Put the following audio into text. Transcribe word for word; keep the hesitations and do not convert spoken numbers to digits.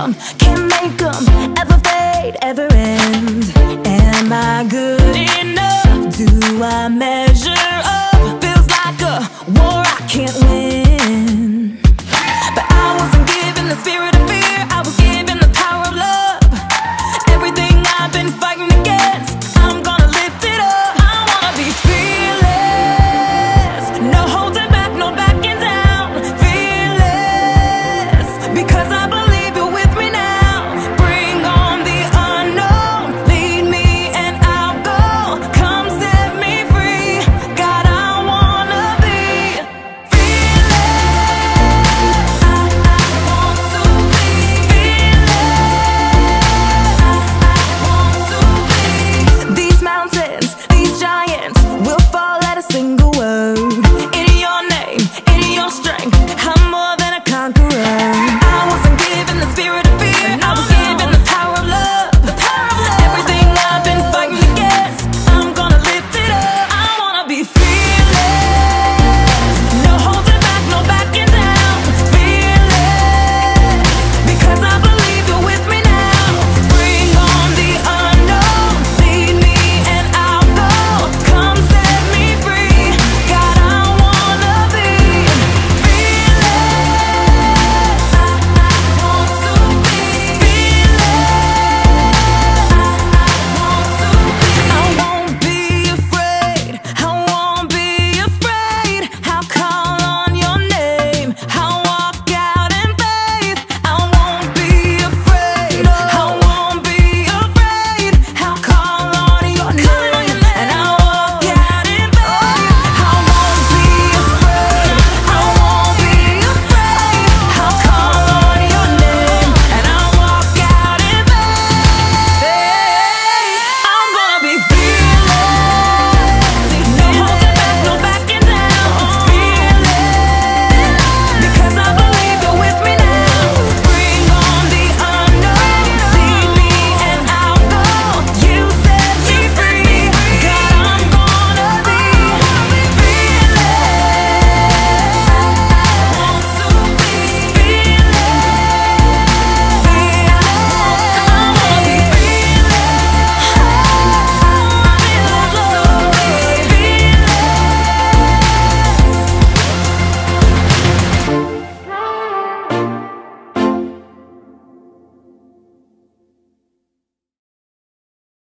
'em, can't make 'em ever fade, ever end. Am I good enough? Do I measure?